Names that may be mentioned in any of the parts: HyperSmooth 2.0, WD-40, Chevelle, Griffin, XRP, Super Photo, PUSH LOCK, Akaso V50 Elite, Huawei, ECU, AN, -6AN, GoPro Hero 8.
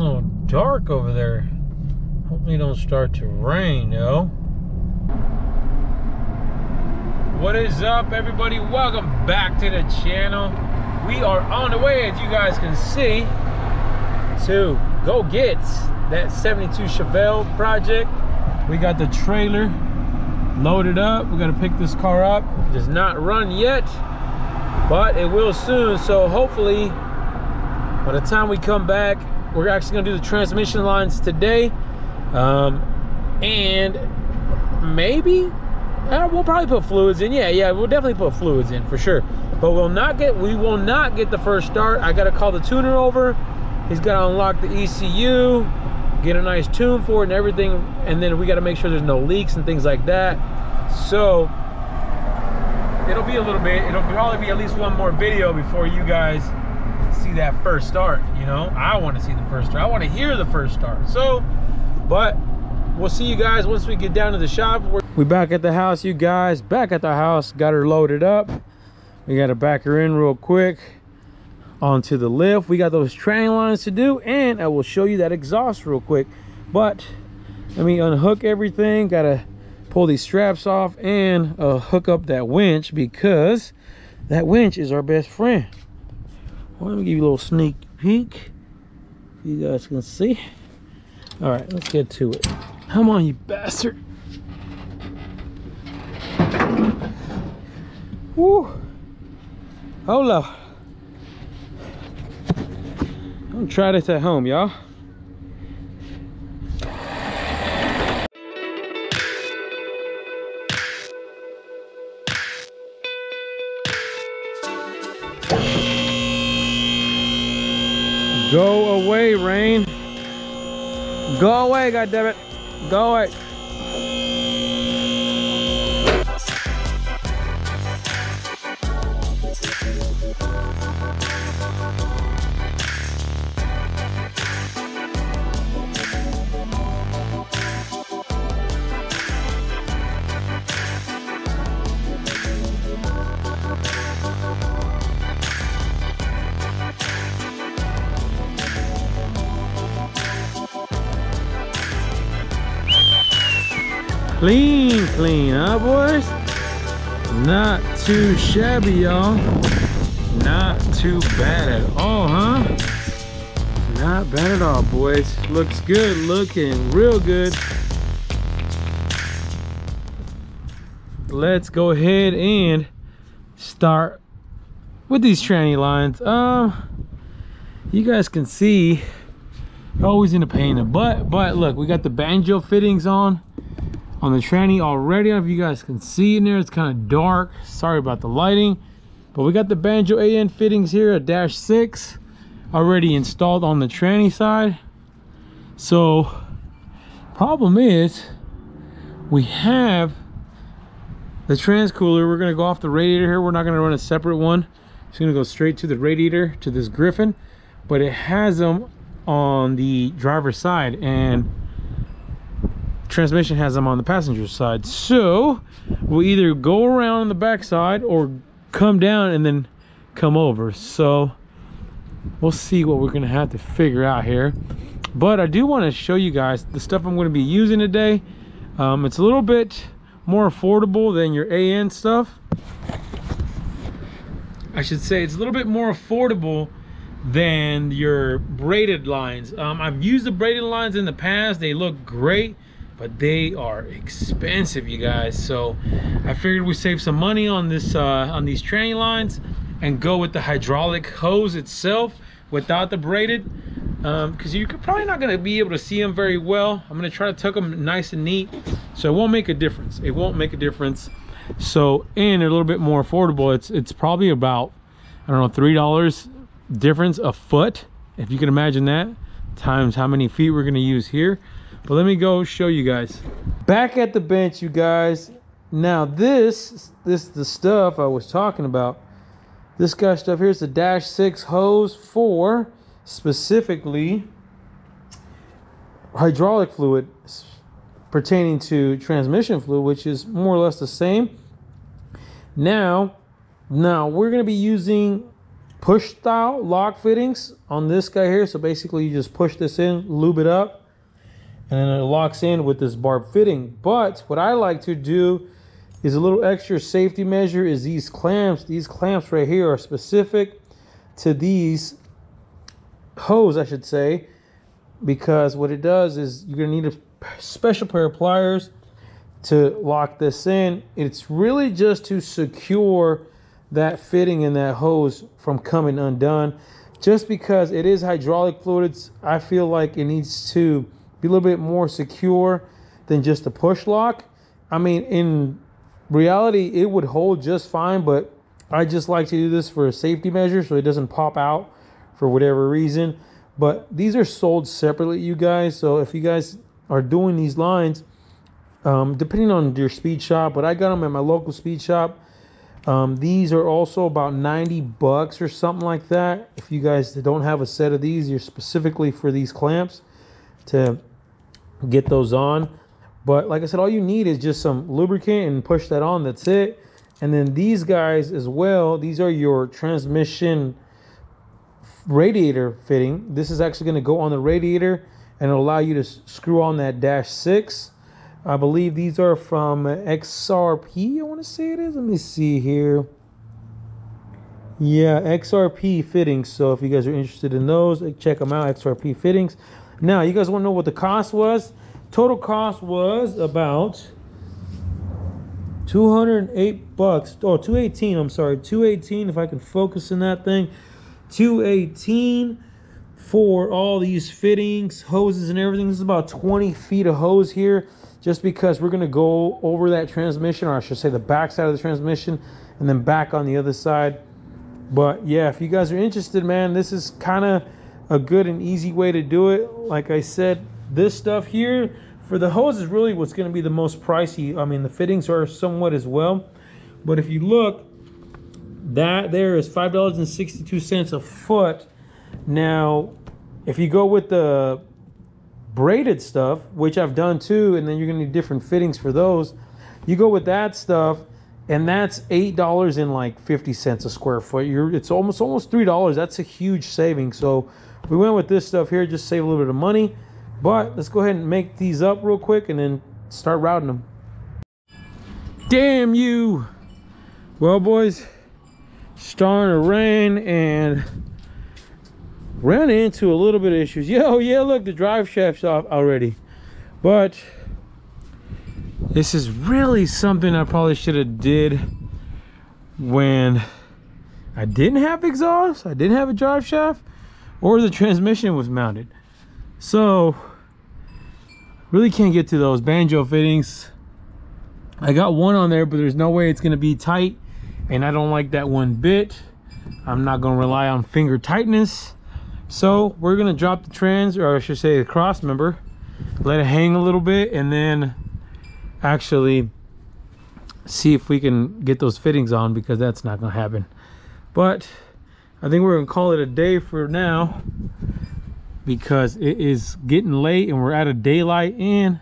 getting a little dark over there. Hopefully it don't start to rain, though. What is up, everybody? Welcome back to the channel. We are on the way, as you guys can see, to go get that 72 Chevelle project. We got the trailer loaded up. We're gonna pick this car up. It does not run yet, but it will soon. So hopefully, by the time we come back, we're actually gonna do the transmission lines today, and maybe we'll probably put fluids in. Yeah, we'll definitely put fluids in for sure. But we will not get the first start. I gotta call the tuner over. He's gotta unlock the ECU, get a nice tune for it and everything, and then we gotta make sure there's no leaks and things like that. So it'll be a little bit. It'll probably be at least one more video before you guys see that first start. You know, I want to see the first start. I want to hear the first start. So, but we'll see you guys once we get down to the shop. We're back at the house, you guys. Back at the house. Got her loaded up. We got to back her in real quick onto the lift. We got those train lines to do, and I will show you that exhaust real quick. But let me unhook everything. Got to pull these straps off and hook up that winch, because that winch is our best friend. Well, let me give you a little sneak peek. You guys can see. All right, let's get to it. Come on, you bastard. Woo. Hola. Don't try this at home, y'all. Go away, rain. Go away, goddammit. Go away. Clean, clean, huh, boys? Not too shabby, y'all. Not too bad at all, huh? Not bad at all, boys. Looks good, looking real good. Let's go ahead and start with these tranny lines. You guys can see, always in the pain in the butt, but look, we got the banjo fittings on the tranny already. I don't know if you guys can see in there, it's kind of dark, sorry about the lighting, but we got the banjo AN fittings here, a -6 already installed on the tranny side. So problem is, we have the trans cooler. We're going to go off the radiator here. We're not going to run a separate one. It's going to go straight to the radiator, to this Griffin, but it has them on the driver's side, and transmission has them on the passenger side. So we'll either go around on the back side or come down and then come over. So we'll see what we're gonna have to figure out here. But I do want to show you guys the stuff I'm going to be using today. It's a little bit more affordable than your AN stuff. I should say it's a little bit more affordable than your braided lines. I've used the braided lines in the past. They look great, but they are expensive, you guys. So I figured we save some money on this, on these tranny lines, and go with the hydraulic hose itself without the braided, because you're probably not gonna be able to see them very well. I'm gonna try to tuck them nice and neat, so it won't make a difference. It won't make a difference. So, and they're a little bit more affordable. It's probably about, I don't know, $3 difference a foot, if you can imagine that, times how many feet we're gonna use here. But let me go show you guys. Back at the bench, you guys. Now this is the stuff I was talking about. This guy's stuff here is the -6 hose for specifically hydraulic fluid pertaining to transmission fluid, which is more or less the same. Now we're going to be using push style log fittings on this guy here. So basically you just push this in, lube it up, and then it locks in with this barb fitting. But what I like to do is a little extra safety measure is these clamps. These clamps right here are specific to these hose, I should say, because what it does is you're gonna need a special pair of pliers to lock this in. It's really just to secure that fitting in that hose from coming undone. Just because it is hydraulic fluid, I feel like it needs to be a little bit more secure than just a push lock. I mean, in reality, it would hold just fine, but I just like to do this for a safety measure so it doesn't pop out for whatever reason. But these are sold separately, you guys. So if you guys are doing these lines, depending on your speed shop, but I got them at my local speed shop. These are also about 90 bucks or something like that. If you guys don't have a set of these, you're specifically for these clamps to get those on. But like I said, all you need is just some lubricant and push that on. That's it. And then these guys as well, these are your transmission radiator fitting. This is actually going to go on the radiator and it'll allow you to screw on that -6. I believe these are from XRP, I want to say it is. Let me see here. Yeah, XRP fittings. So if you guys are interested in those, check them out, XRP fittings. Now, you guys want to know what the cost was? Total cost was about 208 bucks, or 218, I'm sorry, 218, if I can focus in that thing. 218 for all these fittings, hoses and everything. This is about 20 feet of hose here, just because we're going to go over that transmission, or I should say the back side of the transmission, and then back on the other side. But yeah, if you guys are interested, man, this is kind of a good and easy way to do it. Like I said, this stuff here for the hose is really what's going to be the most pricey. I mean, the fittings are somewhat as well, but if you look, that there is $5.62 a foot. Now, if you go with the braided stuff, which I've done too, and then you're gonna need different fittings for those, you go with that stuff, and that's $8.50 a square foot. It's almost $3. That's a huge saving. So we went with this stuff here, just save a little bit of money. But let's go ahead and make these up real quick and then start routing them. Damn you. Well, boys, starting to rain, and ran into a little bit of issues. Yo, yeah, look, the drive shaft's off already. But this is really something I probably should have did when I didn't have exhaust, I didn't have a drive shaft, or the transmission was mounted. So really can't get to those banjo fittings. I got one on there, but there's no way it's going to be tight, and I don't like that one bit. I'm not going to rely on finger tightness. So we're gonna drop the trans, or I should say the cross member, let it hang a little bit, and then actually see if we can get those fittings on, because that's not gonna happen. But I think we're gonna call it a day for now, because it is getting late and we're out of daylight, and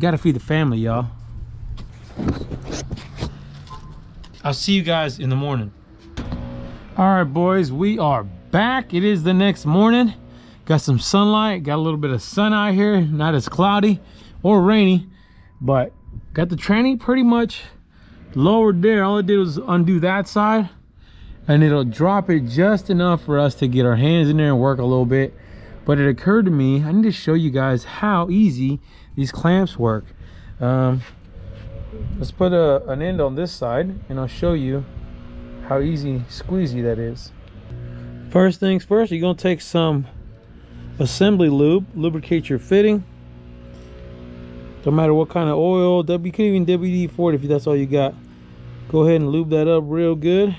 gotta feed the family, y'all. I'll see you guys in the morning. All right, boys, we are back. It is the next morning. Got some sunlight, got a little bit of sun out here, not as cloudy or rainy, but got the tranny pretty much lowered there. All I did was undo that side, and it'll drop it just enough for us to get our hands in there and work a little bit. But it occurred to me, I need to show you guys how easy these clamps work. Let's put an end on this side, and I'll show you how easy squeezy that is. First things first, you're gonna take some assembly lube, lubricate your fitting. Don't matter what kind of oil, you could even WD-40 if that's all you got. Go ahead and lube that up real good.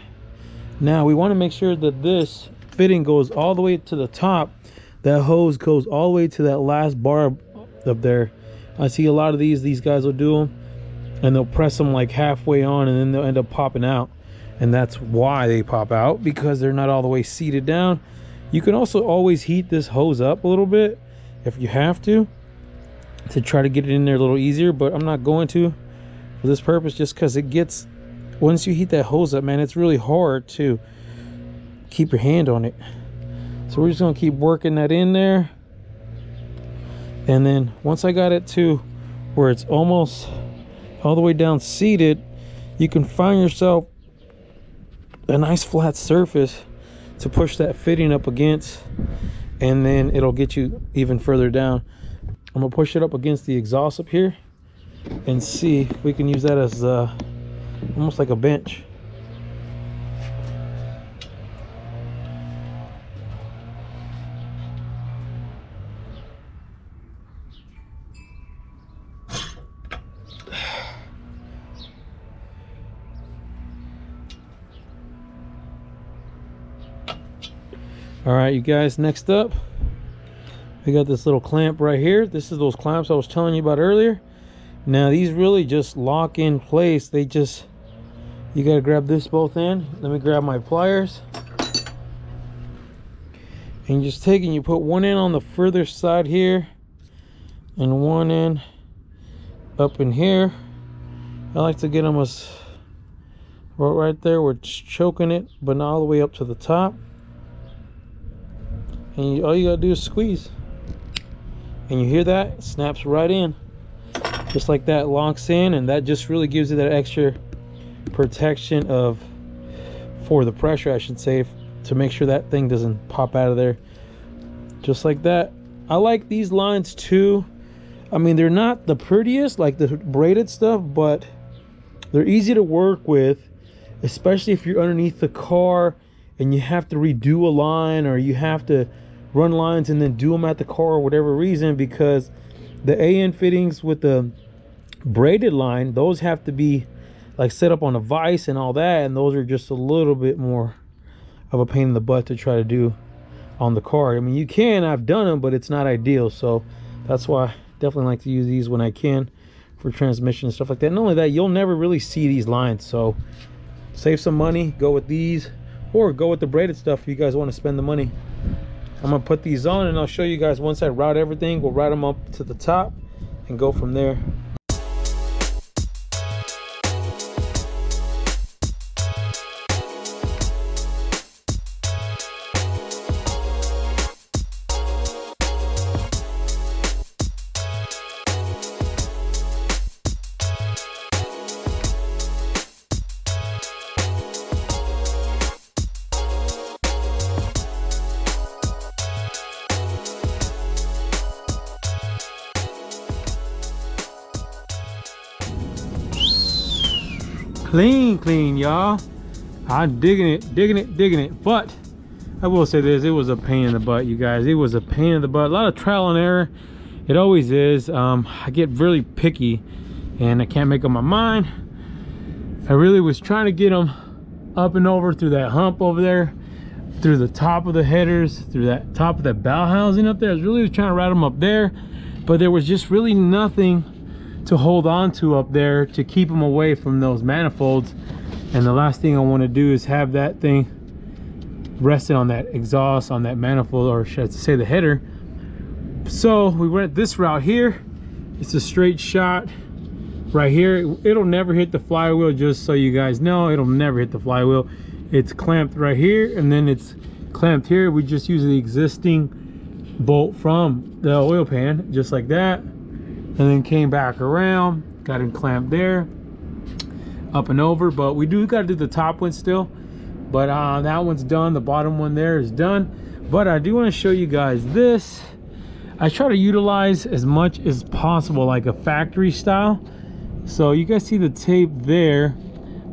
Now we want to make sure that this fitting goes all the way to the top. That hose goes all the way to that last barb up there. I see a lot of these guys will do them, and they'll press them like halfway on, and then they'll end up popping out. And that's why they pop out, because they're not all the way seated down. You can also always heat this hose up a little bit if you have to try to get it in there a little easier, but I'm not going to for this purpose, just because it gets, once you heat that hose up, man, it's really hard to keep your hand on it. So we're just gonna keep working that in there. And then once I got it to where it's almost all the way down seated, you can find yourself a nice flat surface to push that fitting up against, and then it'll get you even further down. I'm gonna push it up against the exhaust up here and see if we can use that as almost like a bench. All right, you guys, next up we got this little clamp right here. This is those clamps I was telling you about earlier. Now these really just lock in place. They just, you got to grab this both end. Let me grab my pliers, and just take and you put one end on the further side here and one end up in here. I like to get them as right there. We're choking it, but not all the way up to the top. And all you gotta do is squeeze, and you hear that, it snaps right in, just like that, locks in, and that just really gives you that extra protection for the pressure, I should say, to make sure that thing doesn't pop out of there, just like that. I like these lines too. I mean, they're not the prettiest, like the braided stuff, but they're easy to work with, especially if you're underneath the car and you have to redo a line, or you have to run lines and then do them at the car or whatever reason, because the AN fittings with the braided line, those have to be like set up on a vise and all that, and those are just a little bit more of a pain in the butt to try to do on the car. I mean, you can, I've done them, but it's not ideal. So that's why I definitely like to use these when I can for transmission and stuff like that. Not only that, you'll never really see these lines, so save some money, go with these, or go with the braided stuff if you guys want to spend the money. I'm gonna put these on and I'll show you guys once I route everything. We'll route them up to the top and go from there. Clean, clean, y'all. I'm digging it, digging it, digging it. But I will say this, it was a pain in the butt, you guys. It was a pain in the butt. A lot of trial and error. It always is. I get really picky and I can't make up my mind. I really was trying to get them up and over through that hump over there, through the top of the headers, through that top of that bow housing up there. I was really trying to route them up there, but there was just really nothing to hold on to up there to keep them away from those manifolds. And the last thing I want to do is have that thing rested on that exhaust, on that manifold, or should I say the header. So we went this route here. It's a straight shot right here. It'll never hit the flywheel, just so you guys know, it'll never hit the flywheel. It's clamped right here, and then it's clamped here. We just use the existing bolt from the oil pan, just like that. And then came back around, got him clamped there, up and over. But we do got to do the top one still, but that one's done. The bottom one there is done. But I do want to show you guys this. I try to utilize as much as possible like a factory style. So you guys see the tape there.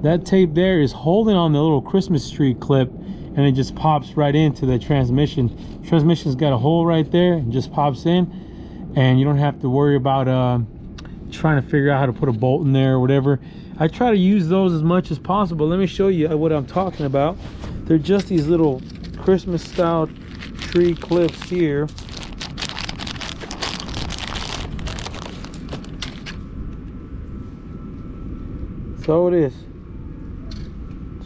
That tape there is holding on the little Christmas tree clip, and it just pops right into the transmission. Transmission's got a hole right there and just pops in. And you don't have to worry about trying to figure out how to put a bolt in there or whatever. I try to use those as much as possible. Let me show you what I'm talking about. They're just these little Christmas style tree clips here. So it is.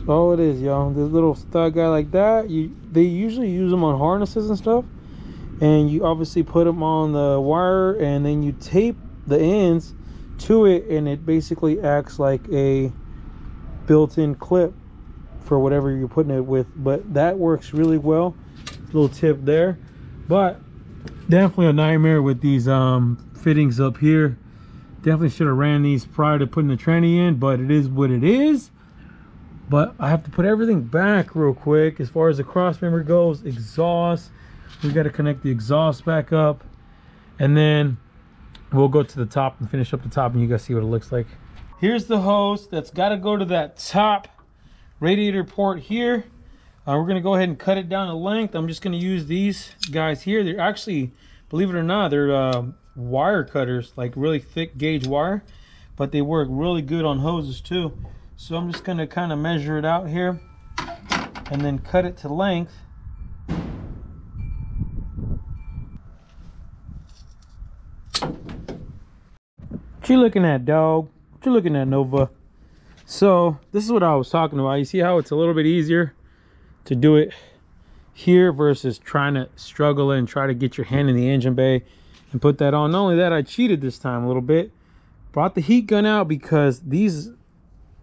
So it is, y'all. This little style guy like that. They usually use them on harnesses and stuff. And you obviously put them on the wire, and then you tape the ends to it, and it basically acts like a built-in clip. for whatever you're putting it with, but that works really well. Little tip there. But definitely a nightmare with these fittings up here. Definitely should have ran these prior to putting the tranny in, but it is what it is. But I have to put everything back real quick as far as the crossmember goes. Exhaust, we got to connect the exhaust back up, and then we'll go to the top and finish up the top, and you guys see what it looks like. Here's the hose that's got to go to that top radiator port here. We're going to go ahead and cut it down to length. I'm just going to use these guys here. They're actually, believe it or not, they're wire cutters, like really thick gauge wire, but they work really good on hoses too. So I'm just going to kind of measure it out here and then cut it to length. What you looking at, dog? What you looking at, Nova? So this is what I was talking about. You see how it's a little bit easier to do it here versus trying to struggle and try to get your hand in the engine bay and put that on. Not only that, I cheated this time a little bit, brought the heat gun out, because these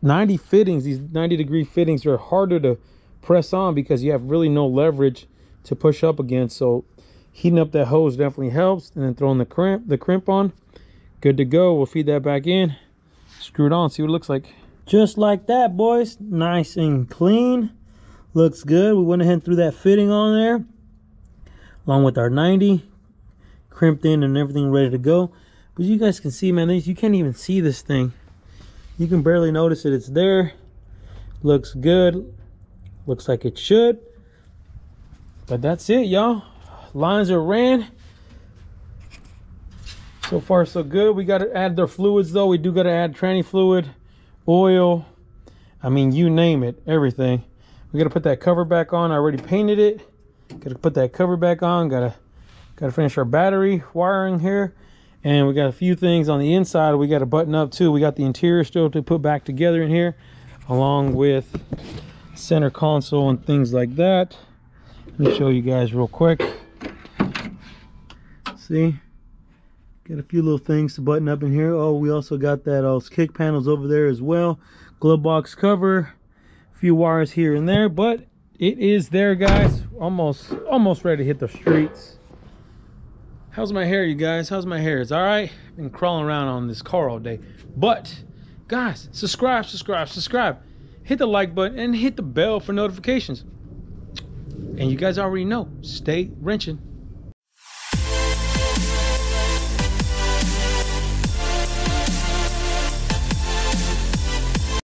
90 fittings, these 90 degree fittings, are harder to press on because you have really no leverage to push up against. So heating up that hose definitely helps, and then throwing the crimp on, good to go. We'll feed that back in, screw it on, see what it looks like. Just like that, boys, nice and clean. Looks good. We went ahead and threw that fitting on there along with our 90, crimped in and everything, ready to go. But you guys can see, man, you can't even see this thing. You can barely notice it. It's there. Looks good. Looks like it should. But that's it, y'all. Lines are ran. So far, so good. We got to add their fluids, though. We do got to add tranny fluid, oil. I mean, you name it. Everything. We got to put that cover back on. I already painted it. Got to put that cover back on. Got to finish our battery wiring here. And we got a few things on the inside we got to button up too. We got the interior still to put back together in here, along with center console and things like that. Let me show you guys real quick. See? Got a few little things to button up in here. Oh, we also got that kick panels over there as well. Glove box cover. Few wires here and there, but it is there, guys. Almost ready to hit the streets. How's my hair, you guys? How's my hair? It's all right. I've been crawling around on this car all day. But guys, subscribe, hit the like button and hit the bell for notifications. And you guys already know, stay wrenching.